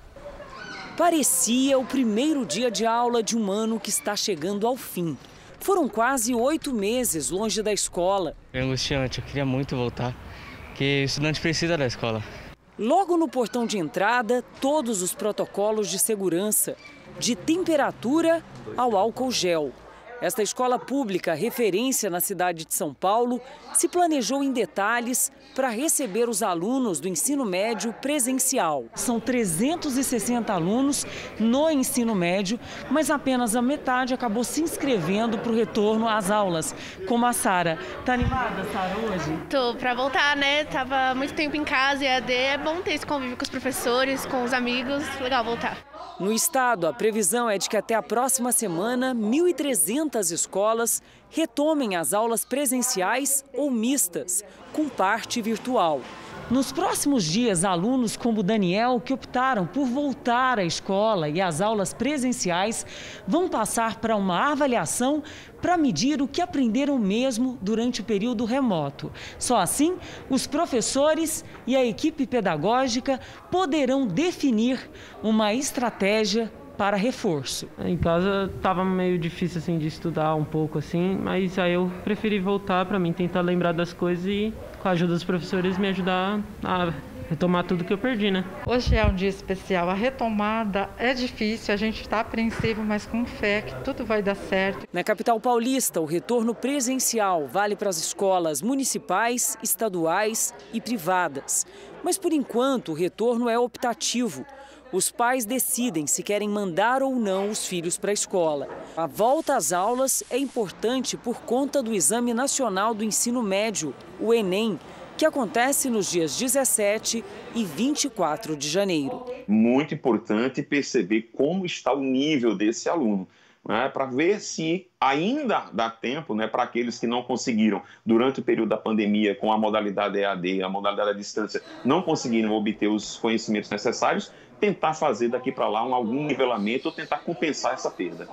Parecia o primeiro dia de aula de um ano que está chegando ao fim. Foram quase 8 meses longe da escola. É angustiante, eu queria muito voltar, porque o estudante precisa da escola. Logo no portão de entrada, todos os protocolos de segurança, de temperatura ao álcool gel. Esta escola pública, referência na cidade de São Paulo, se planejou em detalhes para receber os alunos do ensino médio presencial. São 360 alunos no ensino médio, mas apenas a metade acabou se inscrevendo para o retorno às aulas, como a Sara. Tá animada, Sara, hoje? Tô, para voltar, né? Tava muito tempo em casa, EAD, é bom ter esse convívio com os professores, com os amigos, legal voltar. No estado, a previsão é de que até a próxima semana, 1.300 escolas retomem as aulas presenciais ou mistas, com parte virtual. Nos próximos dias, alunos como Daniel, que optaram por voltar à escola e às aulas presenciais, vão passar para uma avaliação para medir o que aprenderam mesmo durante o período remoto. Só assim, os professores e a equipe pedagógica poderão definir uma estratégia para reforço. Em casa estava meio difícil assim, de estudar um pouco, assim, mas aí eu preferi voltar para mim tentar lembrar das coisas e, com a ajuda dos professores, me ajudar a retomar tudo que eu perdi, né? Hoje é um dia especial. A retomada é difícil, a gente está apreensivo, mas com fé que tudo vai dar certo. Na capital paulista, o retorno presencial vale para as escolas municipais, estaduais e privadas. Mas, por enquanto, o retorno é optativo. Os pais decidem se querem mandar ou não os filhos para a escola. A volta às aulas é importante por conta do Exame Nacional do Ensino Médio, o Enem, que acontece nos dias 17 e 24 de janeiro. Muito importante perceber como está o nível desse aluno, né, para ver se ainda dá tempo, né, para aqueles que não conseguiram, durante o período da pandemia, com a modalidade EAD, a modalidade à distância, não conseguiram obter os conhecimentos necessários, tentar fazer daqui para lá algum nivelamento ou tentar compensar essa perda.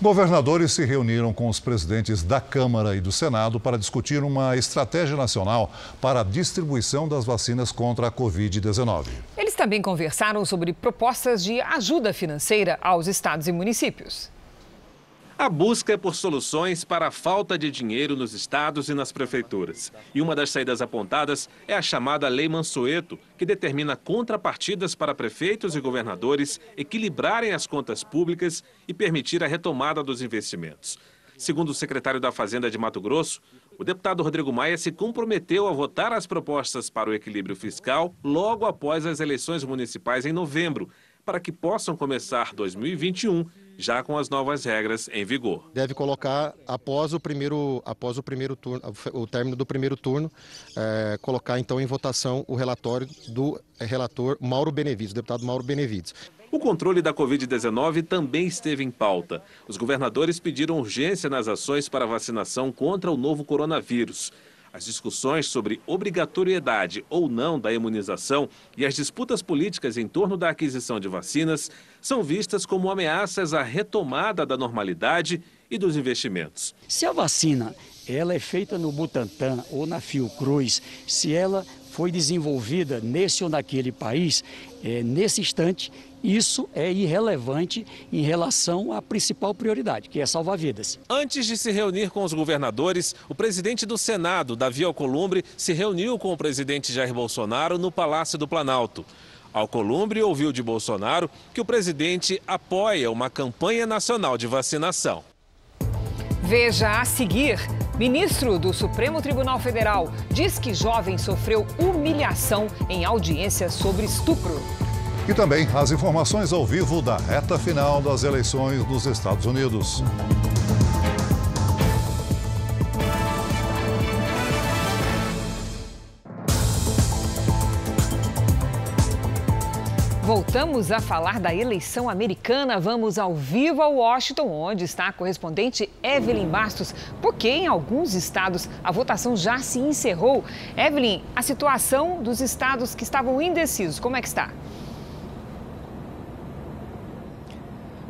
Governadores se reuniram com os presidentes da Câmara e do Senado para discutir uma estratégia nacional para a distribuição das vacinas contra a Covid-19. Eles também conversaram sobre propostas de ajuda financeira aos estados e municípios. A busca é por soluções para a falta de dinheiro nos estados e nas prefeituras. E uma das saídas apontadas é a chamada Lei Mansueto, que determina contrapartidas para prefeitos e governadores equilibrarem as contas públicas e permitir a retomada dos investimentos. Segundo o secretário da Fazenda de Mato Grosso, o deputado Rodrigo Maia se comprometeu a votar as propostas para o equilíbrio fiscal logo após as eleições municipais em novembro, para que possam começar 2021 já com as novas regras em vigor. Deve colocar, após o primeiro turno, o término do primeiro turno, colocar então em votação o relatório do relator Mauro Benevides, deputado Mauro Benevides. O controle da Covid-19 também esteve em pauta. Os governadores pediram urgência nas ações para vacinação contra o novo coronavírus. As discussões sobre obrigatoriedade ou não da imunização e as disputas políticas em torno da aquisição de vacinas são vistas como ameaças à retomada da normalidade e dos investimentos. Se a vacina ela é feita no Butantan ou na Fiocruz, se ela foi desenvolvida nesse ou naquele país, nesse instante, isso é irrelevante em relação à principal prioridade, que é salvar vidas. Antes de se reunir com os governadores, o presidente do Senado, Davi Alcolumbre, se reuniu com o presidente Jair Bolsonaro no Palácio do Planalto. Alcolumbre ouviu de Bolsonaro que o presidente apoia uma campanha nacional de vacinação. Veja a seguir. Ministro do Supremo Tribunal Federal diz que jovem sofreu humilhação em audiência sobre estupro. E também as informações ao vivo da reta final das eleições dos Estados Unidos. Voltamos a falar da eleição americana. Vamos ao vivo a Washington, onde está a correspondente Evelyn Bastos, porque em alguns estados a votação já se encerrou. Evelyn, a situação dos estados que estavam indecisos, como é que está?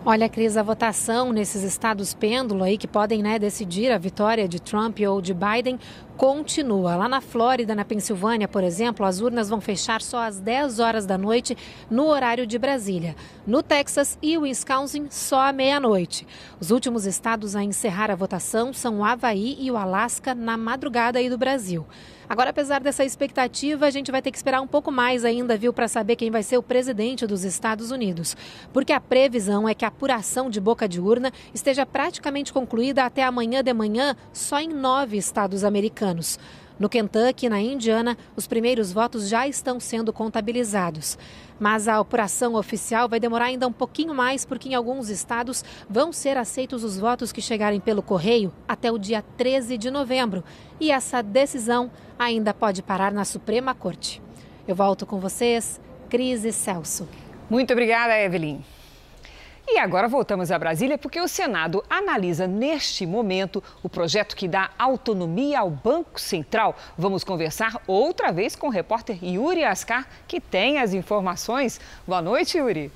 Olha, Cris, a votação nesses estados pêndulo aí que podem decidir a vitória de Trump ou de Biden continua. Lá na Flórida, na Pensilvânia, por exemplo, as urnas vão fechar só às 10 horas da noite no horário de Brasília. No Texas e Wisconsin, só à meia-noite. Os últimos estados a encerrar a votação são o Havaí e o Alasca na madrugada aí do Brasil. Agora, apesar dessa expectativa, a gente vai ter que esperar um pouco mais ainda, viu, para saber quem vai ser o presidente dos Estados Unidos. Porque a previsão é que a apuração de boca de urna esteja praticamente concluída até amanhã de manhã, só em 9 estados americanos. No Kentucky e na Indiana, os primeiros votos já estão sendo contabilizados. Mas a apuração oficial vai demorar ainda um pouquinho mais, porque em alguns estados vão ser aceitos os votos que chegarem pelo correio até o dia 13 de novembro. E essa decisão ainda pode parar na Suprema Corte. Eu volto com vocês, Cris e Celso. Muito obrigada, Evelyn. E agora voltamos a Brasília porque o Senado analisa neste momento o projeto que dá autonomia ao Banco Central. Vamos conversar outra vez com o repórter Yuri Ascar, que tem as informações. Boa noite, Yuri.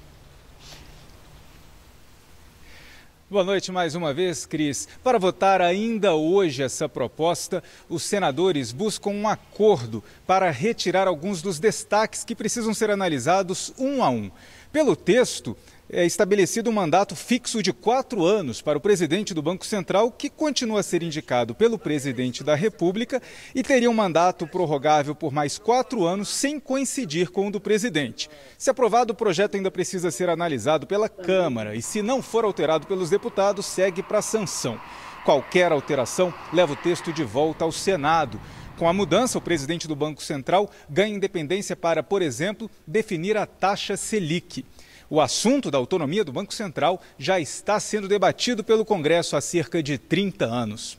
Boa noite mais uma vez, Cris. Para votar ainda hoje essa proposta, os senadores buscam um acordo para retirar alguns dos destaques que precisam ser analisados um a um. Pelo texto, é estabelecido um mandato fixo de 4 anos para o presidente do Banco Central, que continua a ser indicado pelo presidente da República e teria um mandato prorrogável por mais 4 anos sem coincidir com o do presidente. Se aprovado, o projeto ainda precisa ser analisado pela Câmara e, se não for alterado pelos deputados, segue para a sanção. Qualquer alteração leva o texto de volta ao Senado. Com a mudança, o presidente do Banco Central ganha independência para, por exemplo, definir a taxa Selic. O assunto da autonomia do Banco Central já está sendo debatido pelo Congresso há cerca de 30 anos.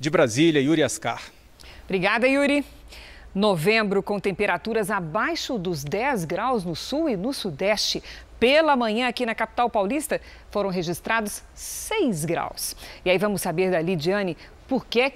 De Brasília, Yuri Ascar. Obrigada, Yuri. Novembro com temperaturas abaixo dos 10 graus no sul e no sudeste. Pela manhã, aqui na capital paulista, foram registrados 6 graus. E aí vamos saber da Lidiane por que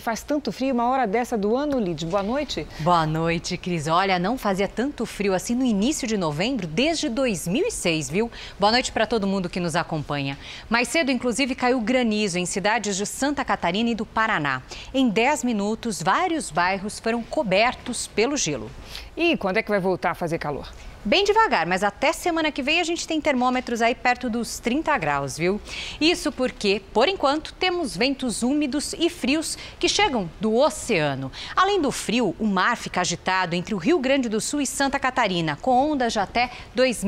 faz tanto frio uma hora dessa do ano, Lid. Boa noite. Boa noite, Cris. Olha, não fazia tanto frio assim no início de novembro desde 2006, viu? Boa noite para todo mundo que nos acompanha. Mais cedo, inclusive, caiu granizo em cidades de Santa Catarina e do Paraná. Em 10 minutos, vários bairros foram cobertos pelo gelo. E quando é que vai voltar a fazer calor? Bem devagar, mas até semana que vem a gente tem termômetros aí perto dos 30 graus, viu? Isso porque, por enquanto, temos ventos úmidos e frios que chegam do oceano. Além do frio, o mar fica agitado entre o Rio Grande do Sul e Santa Catarina, com ondas de até 2,5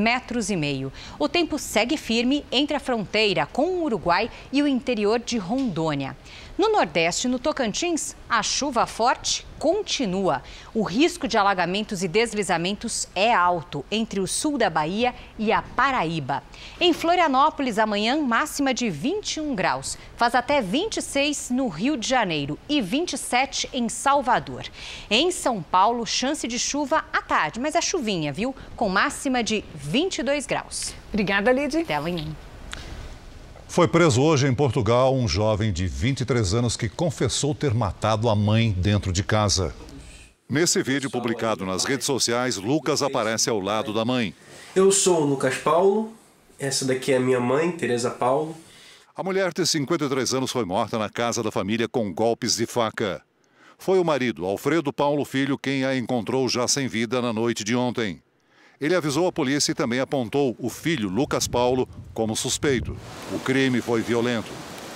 metros. O tempo segue firme entre a fronteira com o Uruguai e o interior de Rondônia. No Nordeste, no Tocantins, a chuva forte continua. O risco de alagamentos e deslizamentos é alto entre o sul da Bahia e a Paraíba. Em Florianópolis, amanhã, máxima de 21 graus. Faz até 26 no Rio de Janeiro e 27 em Salvador. Em São Paulo, chance de chuva à tarde, mas é chuvinha, viu? Com máxima de 22 graus. Obrigada, Lidy. Até amanhã. Foi preso hoje em Portugal um jovem de 23 anos que confessou ter matado a mãe dentro de casa. Nesse vídeo publicado nas redes sociais, Lucas aparece ao lado da mãe. Eu sou o Lucas Paulo, essa daqui é a minha mãe, Teresa Paulo. A mulher de 53 anos foi morta na casa da família com golpes de faca. Foi o marido, Alfredo Paulo Filho, quem a encontrou já sem vida na noite de ontem. Ele avisou a polícia e também apontou o filho, Lucas Paulo, como suspeito. O crime foi violento.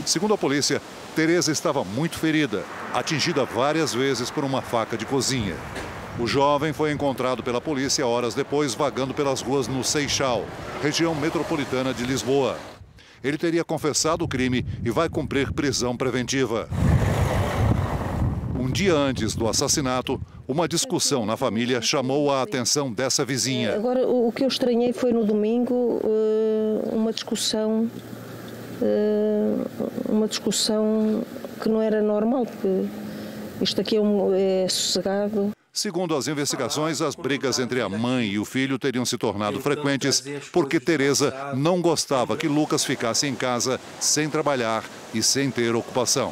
Segundo a polícia, Teresa estava muito ferida, atingida várias vezes por uma faca de cozinha. O jovem foi encontrado pela polícia horas depois, vagando pelas ruas no Seixal, região metropolitana de Lisboa. Ele teria confessado o crime e vai cumprir prisão preventiva. Um dia antes do assassinato, uma discussão na família chamou a atenção dessa vizinha. Agora, o que eu estranhei foi no domingo uma discussão... que não era normal, porque isto aqui é sossegado. Segundo as investigações, as brigas entre a mãe e o filho teriam se tornado frequentes porque Teresa não gostava que Lucas ficasse em casa sem trabalhar e sem ter ocupação.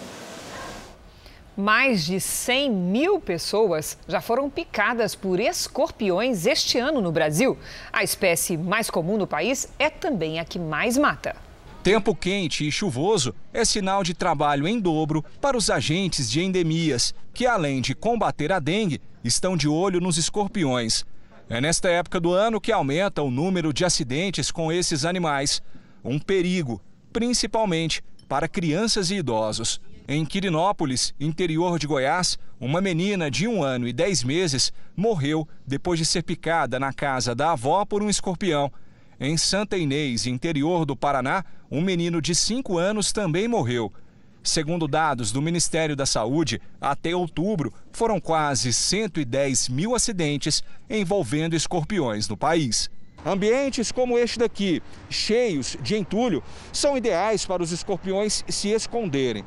Mais de 100 mil pessoas já foram picadas por escorpiões este ano no Brasil. A espécie mais comum no país é também a que mais mata. Tempo quente e chuvoso é sinal de trabalho em dobro para os agentes de endemias, que além de combater a dengue, estão de olho nos escorpiões. É nesta época do ano que aumenta o número de acidentes com esses animais. Um perigo, principalmente para crianças e idosos. Em Quirinópolis, interior de Goiás, uma menina de 1 ano e 10 meses morreu depois de ser picada na casa da avó por um escorpião. Em Santa Inês, interior do Paraná, um menino de 5 anos também morreu. Segundo dados do Ministério da Saúde, até outubro foram quase 110 mil acidentes envolvendo escorpiões no país. Ambientes como este daqui, cheios de entulho, são ideais para os escorpiões se esconderem.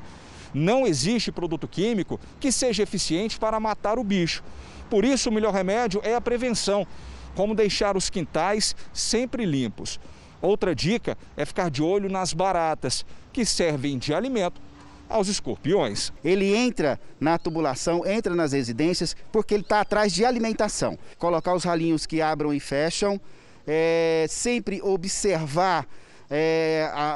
Não existe produto químico que seja eficiente para matar o bicho. Por isso, o melhor remédio é a prevenção. Como deixar os quintais sempre limpos. Outra dica é ficar de olho nas baratas, que servem de alimento aos escorpiões. Ele entra na tubulação, entra nas residências, porque ele está atrás de alimentação. Colocar os ralinhos que abram e fecham, sempre observar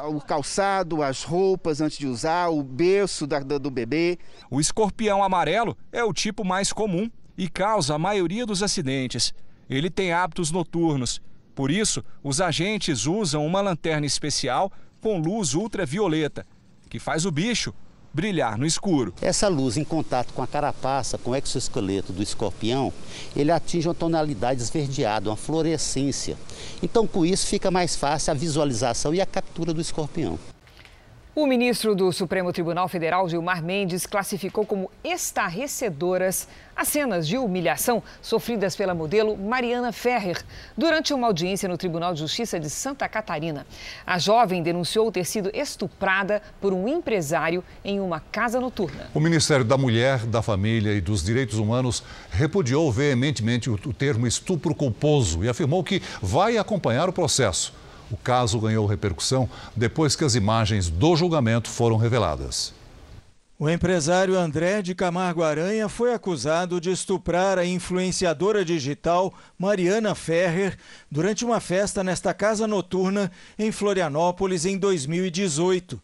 o calçado, as roupas antes de usar, o berço do bebê. O escorpião amarelo é o tipo mais comum e causa a maioria dos acidentes. Ele tem hábitos noturnos. Por isso, os agentes usam uma lanterna especial com luz ultravioleta, que faz o bicho brilhar no escuro. Essa luz, em contato com a carapaça, com o exoesqueleto do escorpião, ele atinge uma tonalidade esverdeada, uma fluorescência. Então, com isso, fica mais fácil a visualização e a captura do escorpião. O ministro do Supremo Tribunal Federal, Gilmar Mendes, classificou como estarrecedoras as cenas de humilhação sofridas pela modelo Mariana Ferrer durante uma audiência no Tribunal de Justiça de Santa Catarina. A jovem denunciou ter sido estuprada por um empresário em uma casa noturna. O Ministério da Mulher, da Família e dos Direitos Humanos repudiou veementemente o termo estupro culposo e afirmou que vai acompanhar o processo. O caso ganhou repercussão depois que as imagens do julgamento foram reveladas. O empresário André de Camargo Aranha foi acusado de estuprar a influenciadora digital Mariana Ferrer durante uma festa nesta casa noturna em Florianópolis em 2018.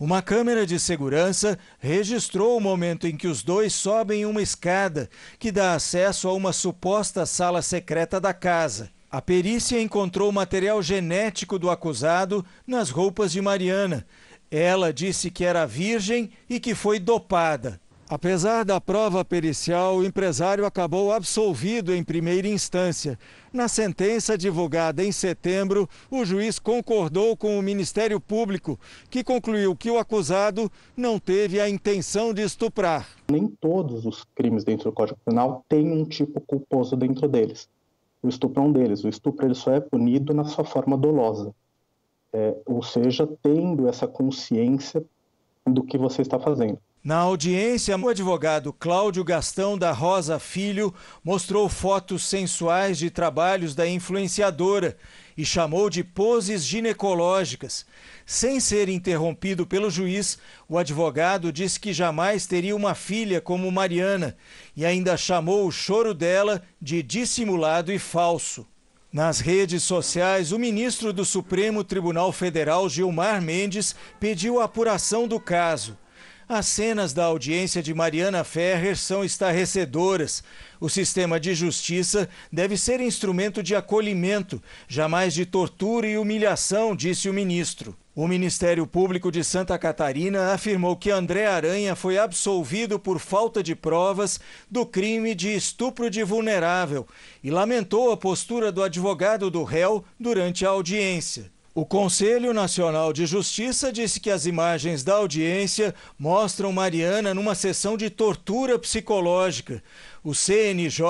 Uma câmera de segurança registrou o momento em que os dois sobem uma escada que dá acesso a uma suposta sala secreta da casa. A perícia encontrou material genético do acusado nas roupas de Mariana. Ela disse que era virgem e que foi dopada. Apesar da prova pericial, o empresário acabou absolvido em primeira instância. Na sentença divulgada em setembro, o juiz concordou com o Ministério Público, que concluiu que o acusado não teve a intenção de estuprar. Nem todos os crimes dentro do Código Penal têm um tipo culposo dentro deles. O estupro é um deles. O estupro ele só é punido na sua forma dolosa, ou seja, tendo essa consciência do que você está fazendo. Na audiência, o advogado Cláudio Gastão da Rosa Filho mostrou fotos sensuais de trabalhos da influenciadora e chamou de poses ginecológicas. Sem ser interrompido pelo juiz, o advogado disse que jamais teria uma filha como Mariana e ainda chamou o choro dela de dissimulado e falso. Nas redes sociais, o ministro do Supremo Tribunal Federal, Gilmar Mendes, pediu a apuração do caso. As cenas da audiência de Mariana Ferrer são estarrecedoras. O sistema de justiça deve ser instrumento de acolhimento, jamais de tortura e humilhação, disse o ministro. O Ministério Público de Santa Catarina afirmou que André Aranha foi absolvido por falta de provas do crime de estupro de vulnerável e lamentou a postura do advogado do réu durante a audiência. O Conselho Nacional de Justiça disse que as imagens da audiência mostram Mariana numa sessão de tortura psicológica. O CNJ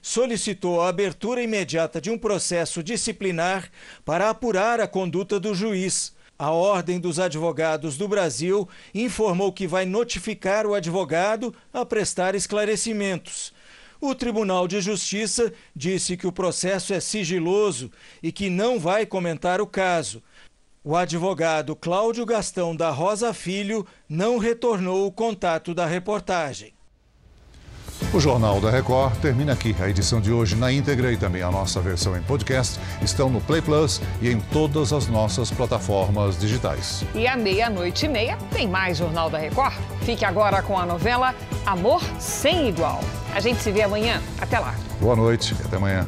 solicitou a abertura imediata de um processo disciplinar para apurar a conduta do juiz. A Ordem dos Advogados do Brasil informou que vai notificar o advogado a prestar esclarecimentos. O Tribunal de Justiça disse que o processo é sigiloso e que não vai comentar o caso. O advogado Cláudio Gastão da Rosa Filho não retornou o contato da reportagem. O Jornal da Record termina aqui. A edição de hoje na íntegra e também a nossa versão em podcast estão no Play Plus e em todas as nossas plataformas digitais. E à meia-noite e meia tem mais Jornal da Record. Fique agora com a novela Amor Sem Igual. A gente se vê amanhã. Até lá. Boa noite e até amanhã.